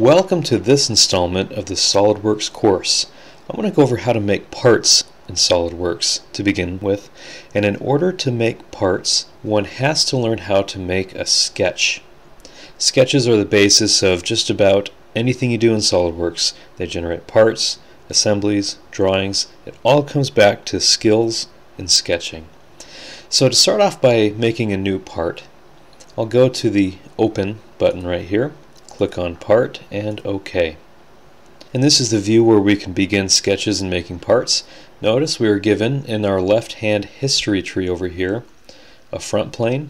Welcome to this installment of the SolidWorks course. I'm going to go over how to make parts in SolidWorks to begin with, and in order to make parts one has to learn how to make a sketch. Sketches are the basis of just about anything you do in SolidWorks. They generate parts, assemblies, drawings. It all comes back to skills in sketching. So to start off by making a new part, I'll go to the Open button right here. Click on Part and OK. And this is the view where we can begin sketches and making parts. Notice we are given in our left hand history tree over here a front plane,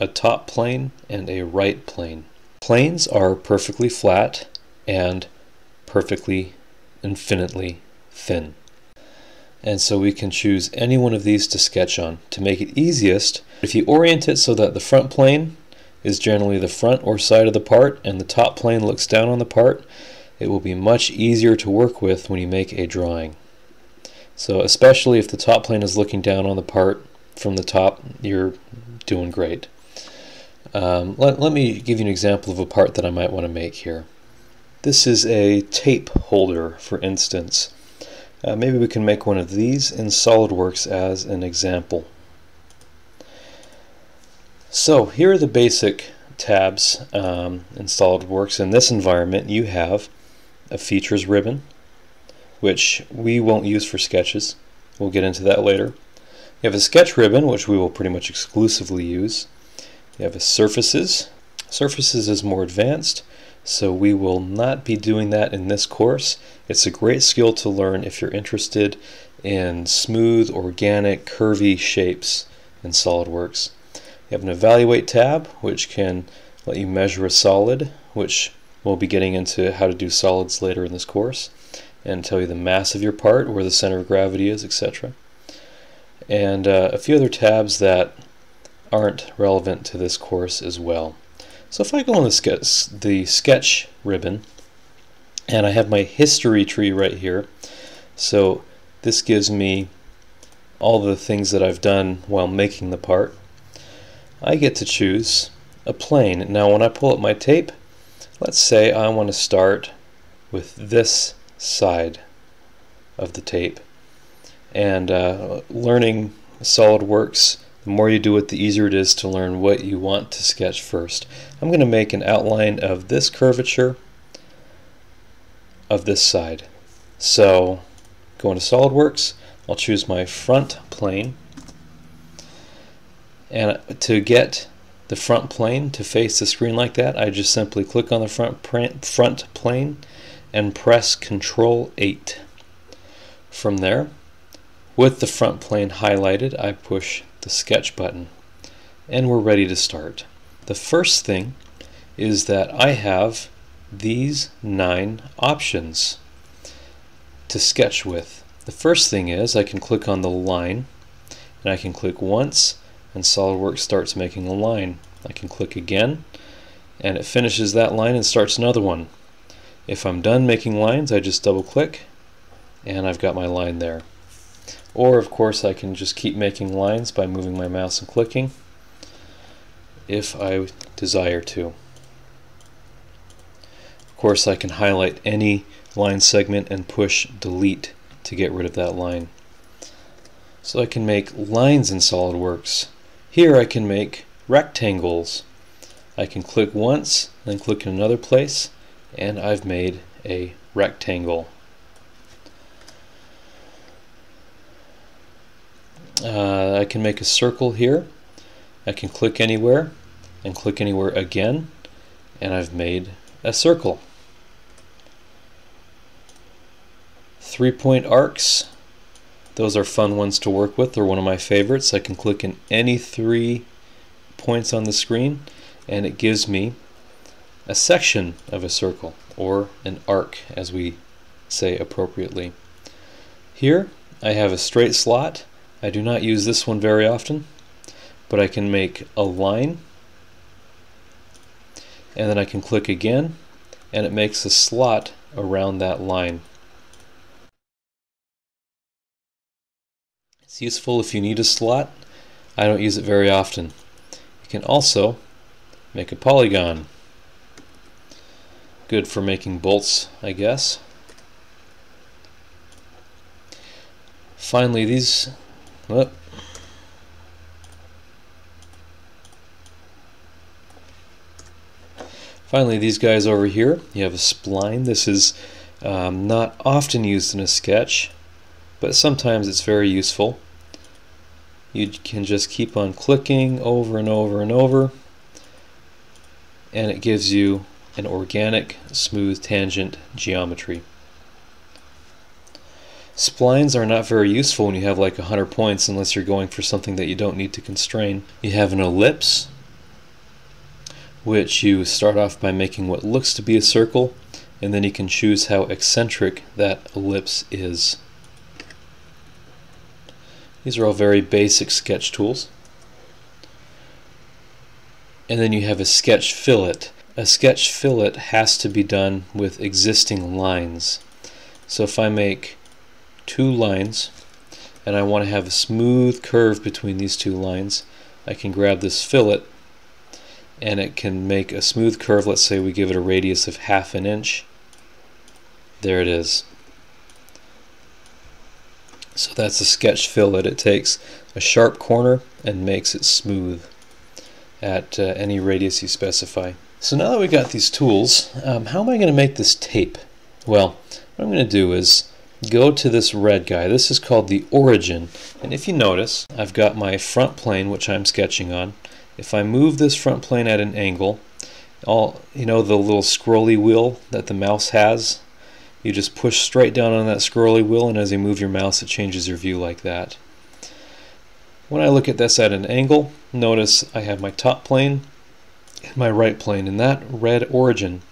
a top plane, and a right plane. Planes are perfectly flat and perfectly infinitely thin. And so we can choose any one of these to sketch on. To make it easiest, if you orient it so that the front plane is generally the front or side of the part and the top plane looks down on the part, it will be much easier to work with when you make a drawing. So especially if the top plane is looking down on the part from the top, you're doing great. Let me give you an example of a part that I might want to make here. This is a tape holder, for instance. Maybe we can make one of these in SolidWorks as an example. So here are the basic tabs in SolidWorks. In this environment you have a features ribbon, which we won't use for sketches. We'll get into that later. You have a sketch ribbon, which we will pretty much exclusively use. You have a surfaces. Surfaces is more advanced, so we will not be doing that in this course. It's a great skill to learn if you're interested in smooth, organic, curvy shapes in SolidWorks. You have an Evaluate tab, which can let you measure a solid, which we'll be getting into how to do solids later in this course, and tell you the mass of your part, where the center of gravity is, etc. And a few other tabs that aren't relevant to this course as well. So if I go on the sketch ribbon, and I have my history tree right here, so this gives me all the things that I've done while making the part. I get to choose a plane. Now when I pull up my tape, let's say I want to start with this side of the tape. And learning SolidWorks, the more you do it, the easier it is to learn what you want to sketch first. I'm going to make an outline of this curvature of this side. So go into SolidWorks, I'll choose my front plane. And to get the front plane to face the screen like that, I just simply click on the front plane and press Control 8. From there, with the front plane highlighted, I push the sketch button. And we're ready to start. The first thing is that I have these 9 options to sketch with. The first thing is I can click on the line, and I can click once, and SolidWorks starts making a line. I can click again and it finishes that line and starts another one. If I'm done making lines, I just double click and I've got my line there. Or of course I can just keep making lines by moving my mouse and clicking if I desire to. Of course I can highlight any line segment and push delete to get rid of that line. So I can make lines in SolidWorks. Here I can make rectangles. I can click once, then click in another place, and I've made a rectangle. I can make a circle here. I can click anywhere, and click anywhere again, and I've made a circle. 3-point arcs. Those are fun ones to work with. They're one of my favorites. I can click in any 3 points on the screen and it gives me a section of a circle, or an arc as we say appropriately. Here I have a straight slot. I do not use this one very often, but I can make a line and then I can click again and it makes a slot around that line. It's useful if you need a slot. I don't use it very often. You can also make a polygon. Good for making bolts, I guess. Finally, these... Oh. Finally, these guys over here. You have a spline. This is not often used in a sketch, but sometimes it's very useful. You can just keep on clicking over and over and over, and it gives you an organic, smooth tangent geometry. Splines are not very useful when you have like 100 points, unless you're going for something that you don't need to constrain. You have an ellipse, which you start off by making what looks to be a circle, and then you can choose how eccentric that ellipse is. These are all very basic sketch tools. And then you have a sketch fillet. A sketch fillet has to be done with existing lines. So if I make two lines and I want to have a smooth curve between these two lines, I can grab this fillet and it can make a smooth curve. Let's say we give it a radius of 1/2 inch. There it is. So that's a sketch fillet. It takes a sharp corner and makes it smooth at any radius you specify. So now that we got these tools, how am I going to make this tape? Well, what I'm going to do is go to this red guy. This is called the origin, and if you notice, I've got my front plane which I'm sketching on. If I move this front plane at an angle, the little scrolly wheel that the mouse has, you just push straight down on that scrolly wheel, and as you move your mouse it changes your view like that. When I look at this at an angle, notice I have my top plane and my right plane, and that red origin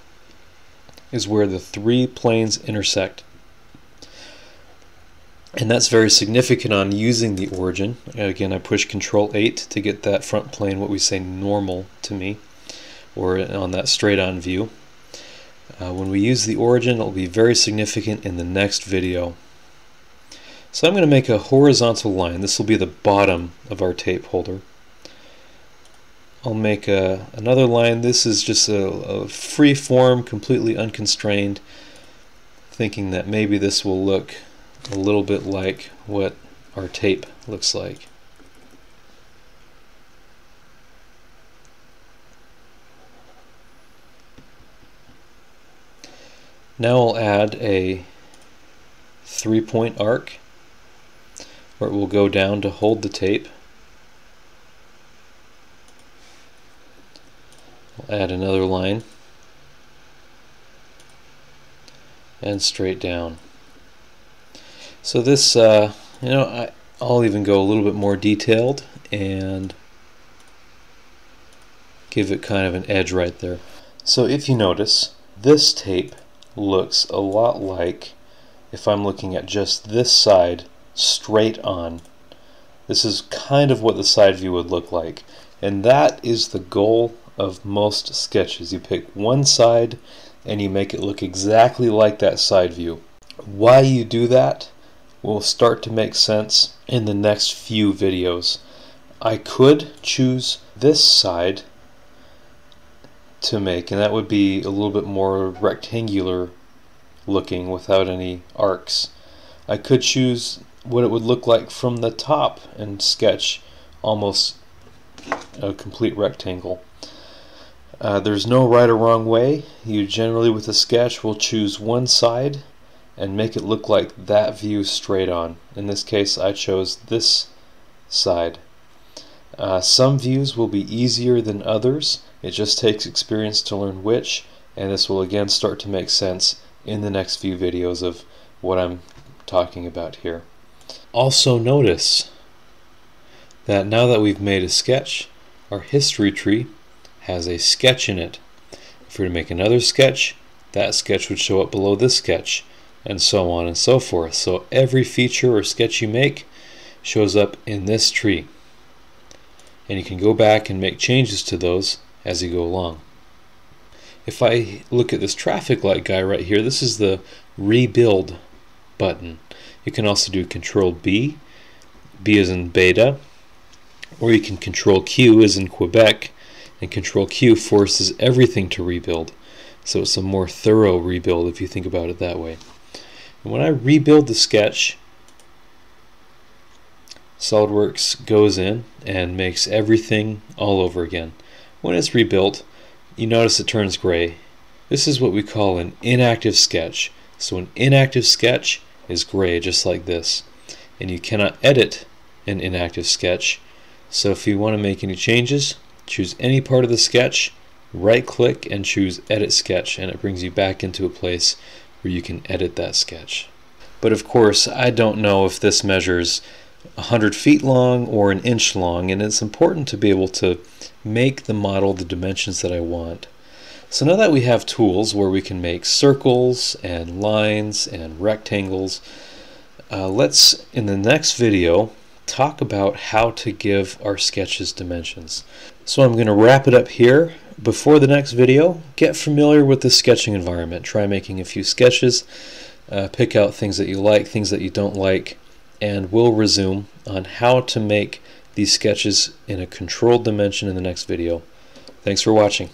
is where the three planes intersect. And that's very significant on using the origin. Again, I push Control-8 to get that front plane, what we say, normal to me, or on that straight-on view. When we use the origin, it'll be very significant in the next video. So I'm going to make a horizontal line. This will be the bottom of our tape holder. I'll make another line. This is just a free form, completely unconstrained, thinking that maybe this will look a little bit like what our tape looks like. Now I'll add a 3-point arc where it will go down to hold the tape. I'll add another line and straight down. So this, I'll even go a little bit more detailed and give it kind of an edge right there. So if you notice, this tape looks a lot like if I'm looking at just this side straight on. This is kind of what the side view would look like. And that is the goal of most sketches. You pick one side and you make it look exactly like that side view. Why you do that will start to make sense in the next few videos. I could choose this side to make, and that would be a little bit more rectangular looking without any arcs. I could choose what it would look like from the top and sketch almost a complete rectangle. There's no right or wrong way. You generally with a sketch will choose one side and make it look like that view straight on. In this case, I chose this side. Some views will be easier than others. It just takes experience to learn which, and this will again start to make sense in the next few videos of what I'm talking about here. Also notice that now that we've made a sketch, our history tree has a sketch in it. If we were to make another sketch, that sketch would show up below this sketch, and so on and so forth. So every feature or sketch you make shows up in this tree. And you can go back and make changes to those as you go along. If I look at this traffic light guy right here, this is the rebuild button. You can also do Control-B, B as in beta, or you can Control-Q as in Quebec, and Control-Q forces everything to rebuild. So it's a more thorough rebuild if you think about it that way. And when I rebuild the sketch, SolidWorks goes in and makes everything all over again. When it's rebuilt, you notice it turns gray. This is what we call an inactive sketch. So an inactive sketch is gray, just like this. And you cannot edit an inactive sketch. So if you want to make any changes, choose any part of the sketch, right-click and choose Edit Sketch, and it brings you back into a place where you can edit that sketch. But of course, I don't know if this measures 100 feet long or an inch long, and it's important to be able to make the model the dimensions that I want. So now that we have tools where we can make circles and lines and rectangles, let's, in the next video, talk about how to give our sketches dimensions. So I'm going to wrap it up here. Before the next video, get familiar with the sketching environment. Try making a few sketches, pick out things that you like, things that you don't like, and we'll resume on how to make these sketches in a controlled dimension in the next video. Thanks for watching.